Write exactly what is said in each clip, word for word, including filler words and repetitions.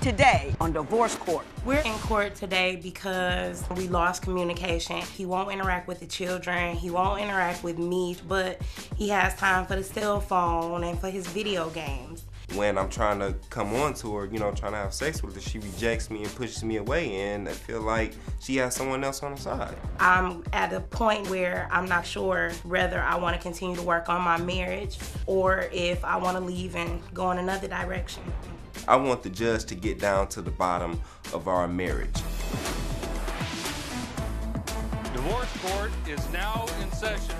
today on Divorce Court. We're in court today because we lost communication. He won't interact with the children, he won't interact with me, but he has time for the cell phone and for his video games. When I'm trying to come on to her, you know, trying to have sex with her, she rejects me and pushes me away, and I feel like she has someone else on her side. I'm at a point where I'm not sure whether I want to continue to work on my marriage or if I want to leave and go in another direction. I want the judge to get down to the bottom of our marriage. Divorce Court is now in session.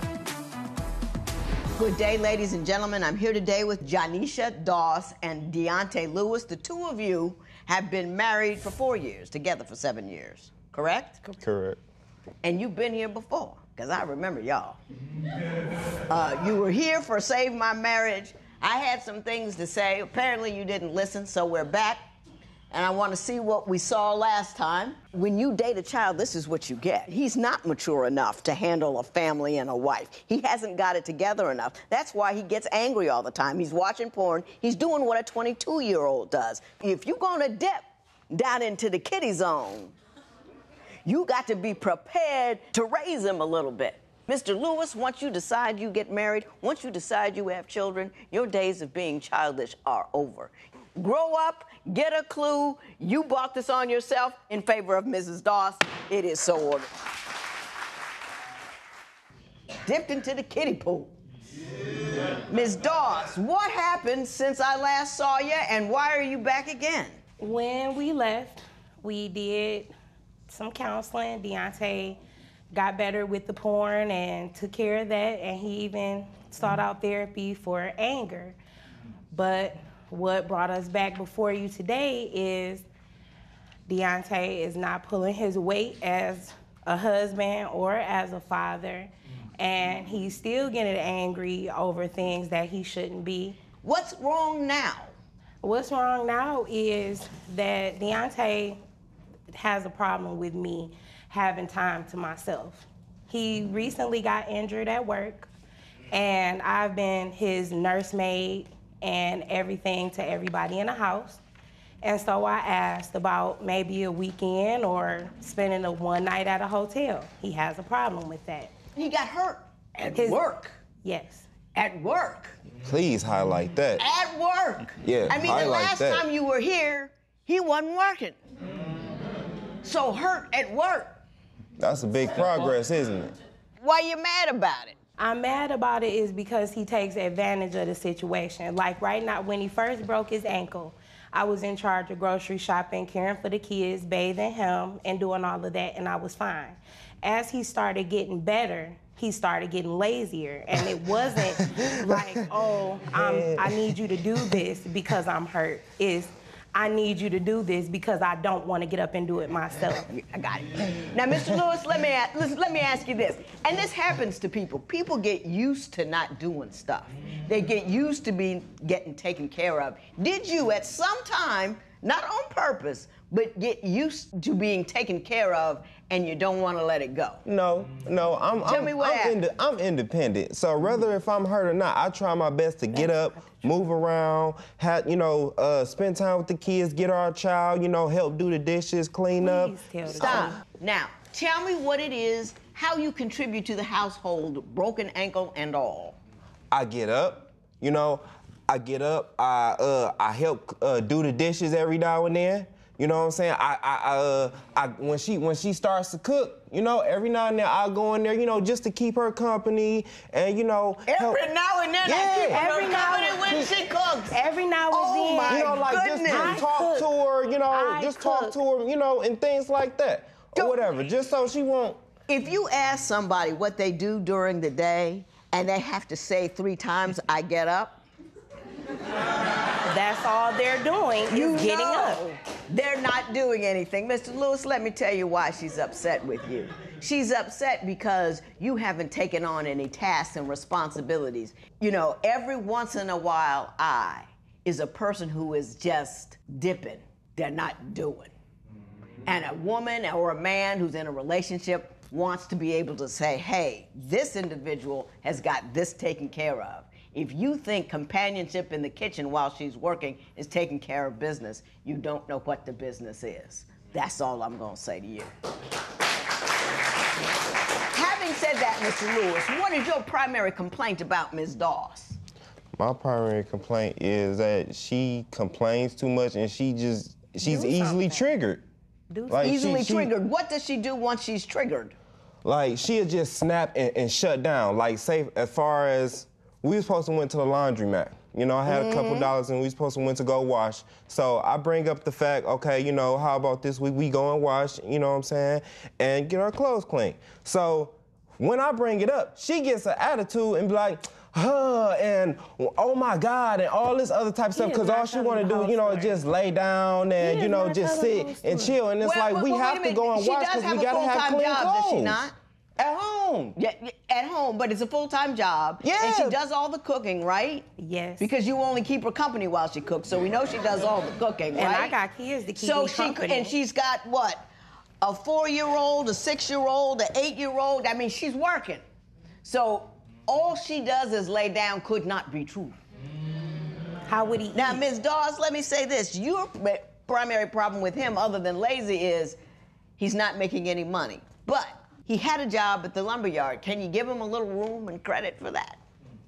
Good day, ladies and gentlemen. I'm here today with Jonneshia Doss and Deonte Lewis. The two of you have been married for four years, together for seven years, correct? Correct. And you've been here before, because I remember y'all. Uh, you were here for Save My Marriage. I had some things to say. Apparently, you didn't listen, so we're back. And I want to see what we saw last time. When you date a child, this is what you get. He's not mature enough to handle a family and a wife. He hasn't got it together enough. That's why he gets angry all the time. He's watching porn. He's doing what a twenty-two-year-old does. If you're going to dip down into the kiddie zone, you got to be prepared to raise him a little bit. Mister Lewis, once you decide you get married, once you decide you have children, your days of being childish are over. Grow up, get a clue. You bought this on yourself in favor of Missus Doss. It is so ordered. Dipped into the kiddie pool. Yeah. Miz Doss, what happened since I last saw you, and why are you back again? When we left, we did some counseling. Deonte got better with the porn and took care of that, and he even sought out therapy for anger. But what brought us back before you today is Deonte is not pulling his weight as a husband or as a father, and he's still getting angry over things that he shouldn't be. What's wrong now? What's wrong now is that Deonte has a problem with me having time to myself. He recently got injured at work, and I've been his nursemaid and everything to everybody in the house. And so I asked about maybe a weekend or spending a one night at a hotel. He has a problem with that. He got hurt at His, work. Yes. At work. Please highlight that. At work. Yeah, I mean, the last that. time you were here, he wasn't working. So hurt at work. That's a big progress, isn't it? Why you mad about it? I'm mad about it is because he takes advantage of the situation. Like right now, when he first broke his ankle, I was in charge of grocery shopping, caring for the kids, bathing him, and doing all of that, and I was fine. As he started getting better, he started getting lazier, and it wasn't like, oh, I'm, I need you to do this because I'm hurt. It's, I need you to do this because I don't want to get up and do it myself. I got it. Now, Mister Lewis, let me, ask, let me ask you this. And this happens to people. People get used to not doing stuff. They get used to being getting taken care of. Did you at some time, not on purpose, but get used to being taken care of and you don't want to let it go? No, no, I'm, Tell I'm, me what I'm, ind I'm independent. So whether if I'm hurt or not, I try my best to get up, move around, have, you know, uh, spend time with the kids, get our child, you know, help do the dishes, clean Please up. Stop. Them. Now, tell me what it is, how you contribute to the household, broken ankle and all. I get up, you know, I get up, I, uh, I help uh, do the dishes every now and then. You know what I'm saying? I, I, I, uh, I, when she, when she starts to cook, you know, every now and then I'll go in there, you know, just to keep her company, and you know. Every help. now and then, yeah. I keep every her now company when she cooks. Every now and oh then, my you know, like goodness. just, just talk cook. to her, you know, I just cook. talk to her, you know, and things like that, or Don't whatever, me. just so she won't. If you ask somebody what they do during the day, and they have to say three times, "I get up," that's all they're doing. You is getting know. up. They're not doing anything. Mister Lewis, let me tell you why she's upset with you. She's upset because you haven't taken on any tasks and responsibilities. You know, every once in a while, I is a person who is just dipping. They're not doing. And a woman or a man who's in a relationship wants to be able to say, hey, this individual has got this taken care of. If you think companionship in the kitchen while she's working is taking care of business, you don't know what the business is. That's all I'm going to say to you. Having said that, Mister Lewis, what is your primary complaint about Miz Doss? My primary complaint is that she complains too much and she just, she's easily triggered. Like easily she, triggered. She, what does she do once she's triggered? Like, she'll just snap and, and shut down. Like, say, as far as, we were supposed to went to the laundromat. You know, I had mm-hmm. a couple dollars and we were supposed to went to go wash. So I bring up the fact, okay, you know, how about this week we go and wash, you know what I'm saying, and get our clothes clean. So when I bring it up, she gets an attitude and be like, huh, and oh my God, and all this other type of stuff, because all she want to do, you know, is just lay down and, you know, just sit and chill. And it's like, we have to go and watch because we got to have clean clothes. Does she not? At home. Yeah, at home, but it's a full-time job. Yeah. And she does all the cooking, right? Yes. Because you only keep her company while she cooks, so we know she does all the cooking, right? And I got kids to keep me company. And she's got, what, a four-year-old, a six-year-old, an eight-year-old? I mean, she's working. So all she does is lay down could not be true. How would he Now, eat? Miz Doss, let me say this. Your primary problem with him, other than lazy, is he's not making any money. But he had a job at the lumberyard. Can you give him a little room and credit for that?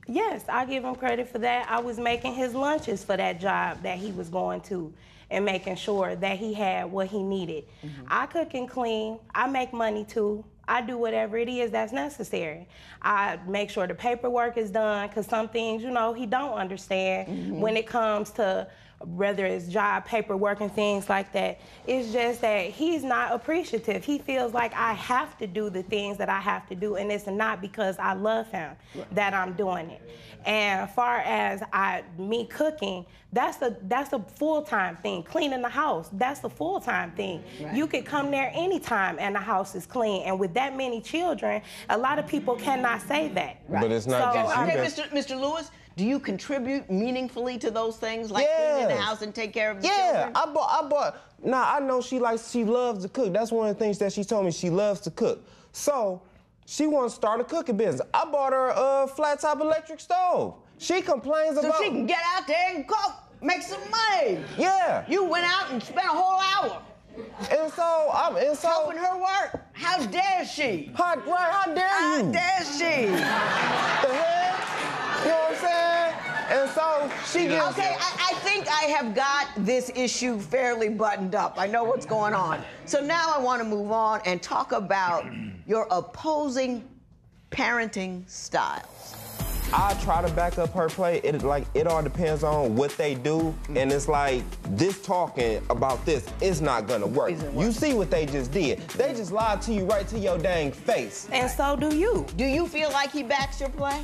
Yes, I give him credit for that. I was making his lunches for that job that he was going to and making sure that he had what he needed. Mm-hmm. I cook and clean. I make money, too. I do whatever it is that's necessary. I make sure the paperwork is done, because some things, you know, he don't understand mm-hmm. when it comes to whether it's job paperwork and things like that. It's just that he's not appreciative. He feels like I have to do the things that I have to do, and it's not because I love him that I'm doing it. And as far as I, me cooking, that's a, that's a full-time thing. Cleaning the house, that's a full-time thing. Right. You could come there anytime and the house is clean. And with that many children, a lot of people cannot say that. Right. But it's not so, just you. Okay, Mister Mister Lewis, do you contribute meaningfully to those things, like yes. cleaning the house and take care of the yeah. children? Yeah, I bought, I bought. Now, I know she likes, she loves to cook. That's one of the things that she told me, she loves to cook. So she wants to start a cooking business. I bought her a flat-top electric stove. She complains so about... So she can get out there and cook, make some money. Yeah. You went out and spent a whole hour. And so, I'm, and so... helping her work. How dare she? How, right, how dare how you? How dare she? The hell? You know what I'm saying? And so she gets... Okay, I, I think I have got this issue fairly buttoned up. I know what's going on. So now I want to move on and talk about your opposing parenting styles. I try to back up her play. It, like, it all depends on what they do. And it's like, this talking about this is not going to work. You see what they just did. They just lied to you right to your dang face. And so do you. Do you feel like he backs your play?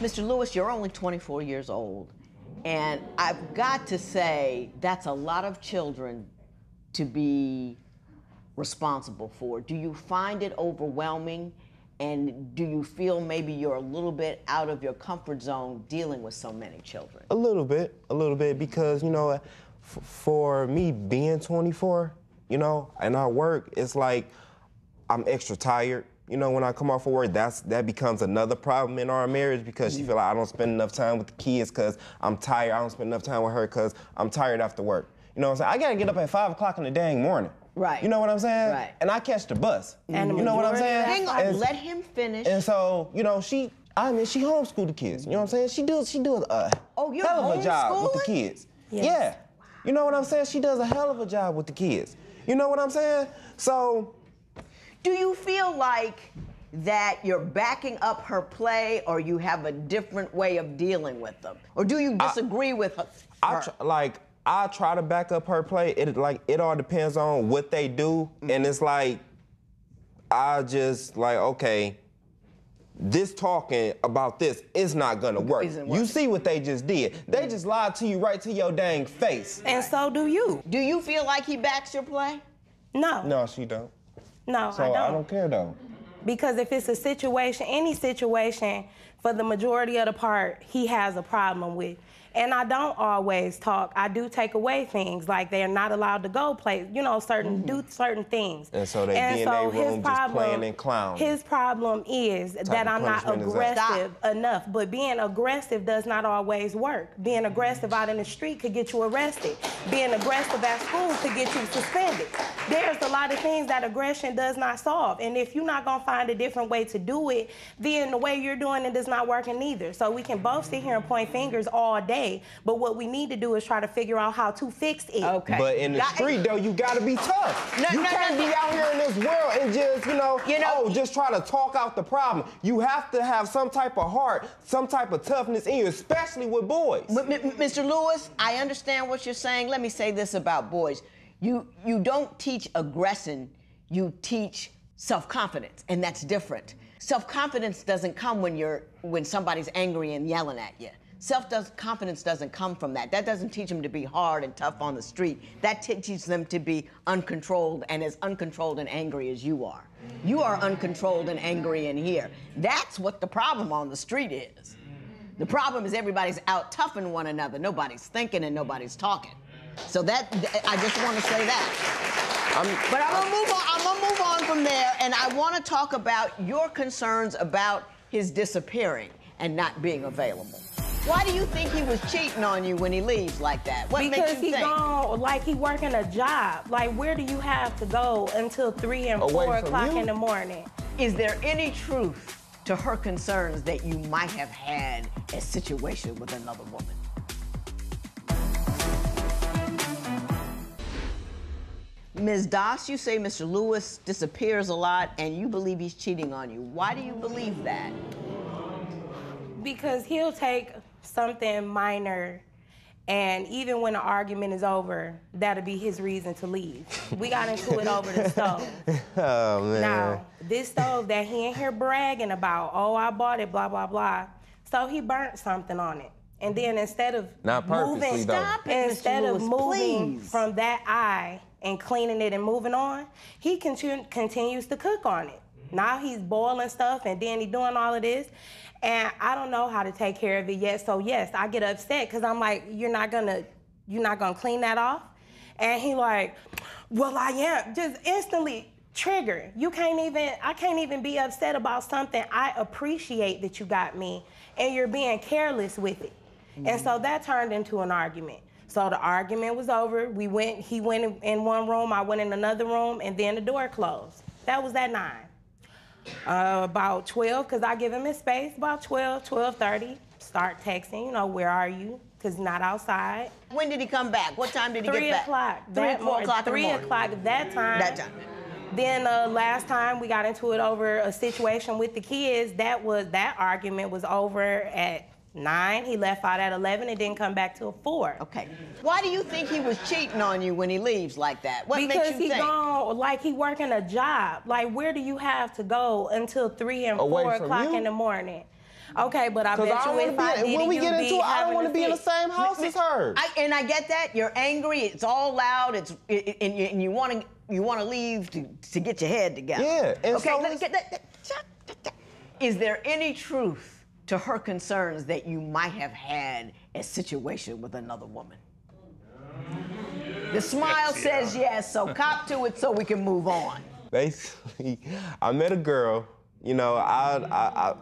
Mister Lewis, you're only twenty-four years old, and I've got to say that's a lot of children to be responsible for. Do you find it overwhelming, and do you feel maybe you're a little bit out of your comfort zone dealing with so many children? A little bit, a little bit, because, you know, f for me being twenty-four, you know, and I work, it's like I'm extra tired. You know, when I come off of work, that's, that becomes another problem in our marriage because she feel like I don't spend enough time with the kids because I'm tired. I don't spend enough time with her because I'm tired after work. You know what I'm saying? I got to get up at five o'clock in the dang morning. Right. You know what I'm saying? Right. And I catch the bus. And you know what I'm saying? Hang on, and, let him finish. And so, you know, she, I mean, she homeschooled the kids. You know what I'm saying? She does, she does a oh, you're hell of a job with the kids. Yes. Yeah. Wow. You know what I'm saying? She does a hell of a job with the kids. You know what I'm saying? So... do you feel like that you're backing up her play or you have a different way of dealing with them? Or do you disagree I, with her? I tr like, I try to back up her play. It, like, it all depends on what they do. Mm-hmm. And it's like, I just, like, okay, this talking about this is not going to work. You see what they just did. They just lied to you right to your dang face. And so do you. Do you feel like he backs your play? No. No, she don't. No, so I don't. I don't care, though. Because if it's a situation, any situation, for the majority of the part, he has a problem with. And I don't always talk. I do take away things, like they're not allowed to go play, you know, certain mm-hmm. do certain things. And so they be in their room just playing and clowning. His problem is that I'm not aggressive enough. But being aggressive does not always work. Being aggressive out in the street could get you arrested. Being aggressive at school could get you suspended. There's a lot of things that aggression does not solve. And if you're not going to find a different way to do it, then the way you're doing it is not working either. So we can both sit here and point fingers all day. But what we need to do is try to figure out how to fix it. Okay. But in the street, though, you got to be tough. No, you no, can't no, be no. out here in this world and just, you know, you know, oh, just try to talk out the problem. You have to have some type of heart, some type of toughness in you, especially with boys. But, Mister Lewis, I understand what you're saying. Let me say this about boys. You, you don't teach aggression. You teach self-confidence, and that's different. Self-confidence doesn't come when, you're, when somebody's angry and yelling at you. Self-confidence doesn't come from that. That doesn't teach them to be hard and tough on the street. That teaches them to be uncontrolled and as uncontrolled and angry as you are. You are uncontrolled and angry in here. That's what the problem on the street is. The problem is everybody's out toughing one another. Nobody's thinking and nobody's talking. So that, I just want to say that. I'm, but I'm going to move on. I'm going to move on from there, and I want to talk about your concerns about his disappearing and not being available. Why do you think he was cheating on you when he leaves like that? What makes you think? Because he's gone, like he working a job. Like, where do you have to go until three and four o'clock in the morning? Is there any truth to her concerns that you might have had a situation with another woman? Miz Doss, you say Mister Lewis disappears a lot and you believe he's cheating on you. Why do you believe that? Because he'll take something minor, and even when the argument is over, that'll be his reason to leave. We got into it over the stove. Oh, man. Now, this stove that he in here bragging about, oh, I bought it, blah, blah, blah. So he burnt something on it. And then instead of Not moving, stop it, instead Mister Lewis, of moving please. From that eye and cleaning it and moving on, he continu continues to cook on it. Now he's boiling stuff, and then he's doing all of this. And I don't know how to take care of it yet. So yes, I get upset because I'm like, you're not gonna, you're not gonna clean that off. And he like, well, I am. Just instantly triggered. You can't even, I can't even be upset about something. I appreciate that you got me, and you're being careless with it. Mm-hmm. And so that turned into an argument. So the argument was over. We went, he went in one room, I went in another room, and then the door closed. That was that nine. Uh, about twelve, because I give him his space, about twelve, twelve thirty, start texting, you know, where are you? Because not outside. When did he come back? What time did he three get back? Three o'clock. Three o'clock Three o'clock that time. That time. Then uh, last time we got into it over a situation with the kids. That was, that argument was over at nine. He left out at eleven and didn't come back till four. Okay. Why do you think he was cheating on you when he leaves like that? What because makes you he think? Gone, like he working a job. Like, where do you have to go until three and Away four o'clock in the morning? Okay, but I bet I you if I did, when we get into it, I don't want to be in the same house as her. I, and I get that you're angry. It's all loud. It's it, and you, you want to you want to leave to to get your head together. Yeah. And okay. So let's get that, that, that, that. Is there any truth to her concerns that you might have had a situation with another woman? The smile yes, says yeah. yes, so cop to it so we can move on. Basically, I met a girl, you know, I, I, I,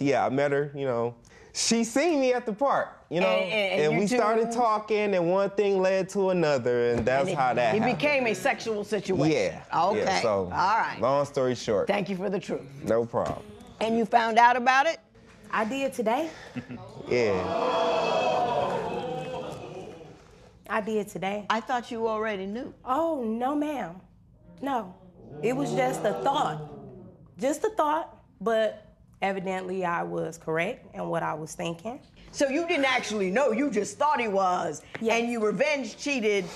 yeah, I met her, you know, she seen me at the park, you know, and, and, and, and we two, started talking, and one thing led to another, and that's and it, how that it happened. It became a sexual situation. Yeah. Okay, yeah, so, all right. Long story short. Thank you for the truth. No problem. And you found out about it? I did today. Yeah. I did today. I thought you already knew. Oh, no, ma'am. No. It was just a thought. Just a thought, but evidently I was correct in what I was thinking. So you didn't actually know, you just thought he was, yes. and you revenge cheated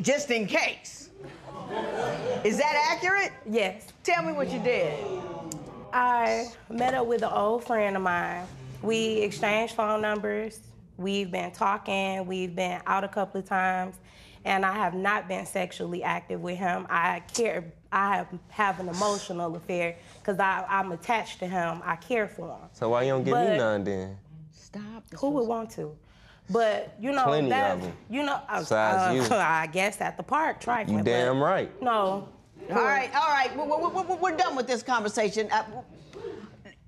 just in case. Is that accurate? Yes. Tell me what you did. I met up with an old friend of mine. We exchanged phone numbers. We've been talking. We've been out a couple of times. And I have not been sexually active with him. I care. I have, have an emotional affair because I'm attached to him. I care for him. So why you don't give but, me none then? Stop. Who would want to? But you know Plenty that of them. you know uh, uh, you. I guess at the park, try. You damn right. No. All right, all right. We're, we're, we're done with this conversation. I,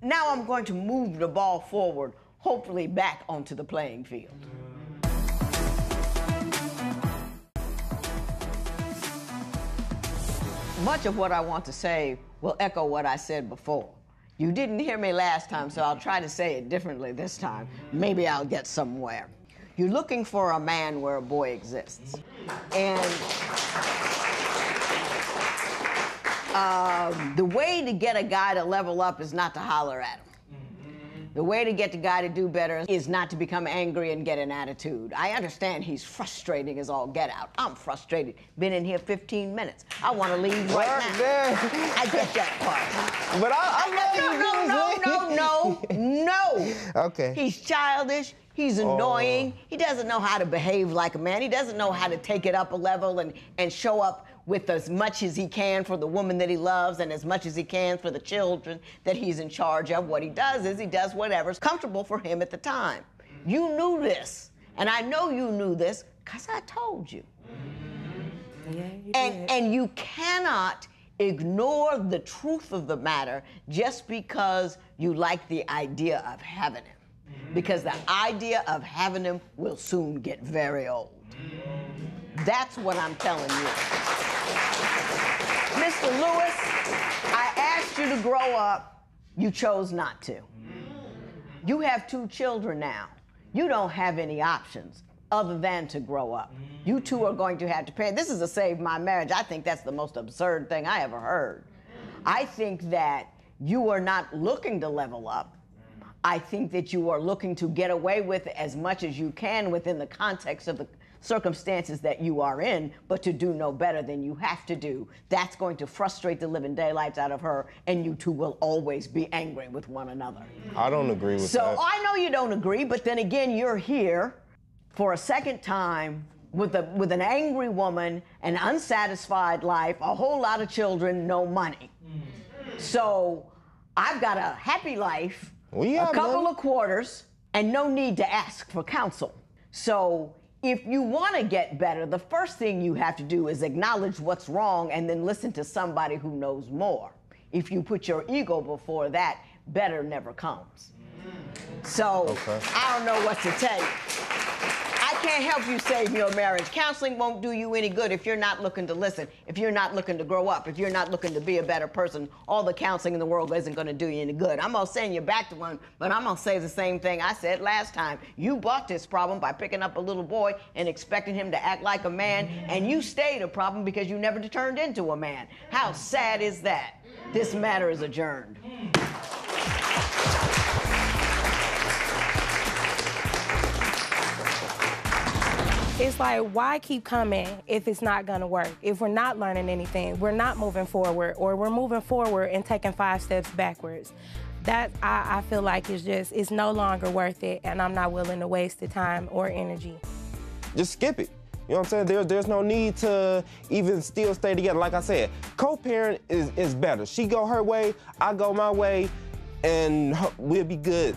now I'm going to move the ball forward, hopefully back onto the playing field. Much of what I want to say will echo what I said before. You didn't hear me last time, so I'll try to say it differently this time. Maybe I'll get somewhere. You're looking for a man where a boy exists. And uh, the way to get a guy to level up is not to holler at him. The way to get the guy to do better is not to become angry and get an attitude. I understand he's frustrating as all get out. I'm frustrated. Been in here fifteen minutes. I want to leave right now. There. I get that part. But I, I love you. No, no, no, no, no. Okay. He's childish. He's annoying. Oh. He doesn't know how to behave like a man. He doesn't know how to take it up a level and, and show up with as much as he can for the woman that he loves and as much as he can for the children that he's in charge of. What he does is he does whatever's comfortable for him at the time. You knew this, and I know you knew this because I told you. Yeah, you and, and you cannot ignore the truth of the matter just because you like the idea of having him, because the idea of having him will soon get very old. That's what I'm telling you. Mister Lewis, I asked you to grow up. You chose not to. You have two children now. You don't have any options other than to grow up. You two are going to have to pay. This is a Save My Marriage. I think that's the most absurd thing I ever heard. I think that you are not looking to level up. I think that you are looking to get away with as much as you can within the context of the circumstances that you are in, but to do no better than you have to do. That's going to frustrate the living daylights out of her, and you two will always be angry with one another. I don't agree with so, that. So I know you don't agree, but then again, you're here for a second time with a with an angry woman, an unsatisfied life, a whole lot of children, no money. So I've got a happy life, we a couple money. of quarters, and no need to ask for counsel. So if you want to get better, the first thing you have to do is acknowledge what's wrong and then listen to somebody who knows more. If you put your ego before that, better never comes. So okay. I don't know what to tell you. I can't help you save your marriage. Counseling won't do you any good if you're not looking to listen, if you're not looking to grow up, if you're not looking to be a better person. All the counseling in the world isn't going to do you any good. I'm going to send you back to one, but I'm going to say the same thing I said last time. You bought this problem by picking up a little boy and expecting him to act like a man, and you stayed a problem because you never turned into a man. How sad is that? This matter is adjourned. It's like, why keep coming if it's not gonna work? If we're not learning anything, we're not moving forward, or we're moving forward and taking five steps backwards. That, I, I feel like, is just, it's no longer worth it, and I'm not willing to waste the time or energy. Just skip it. You know what I'm saying? There, there's no need to even still stay together. Like I said, co-parent is, is better. She go her way, I go my way, and we'll be good.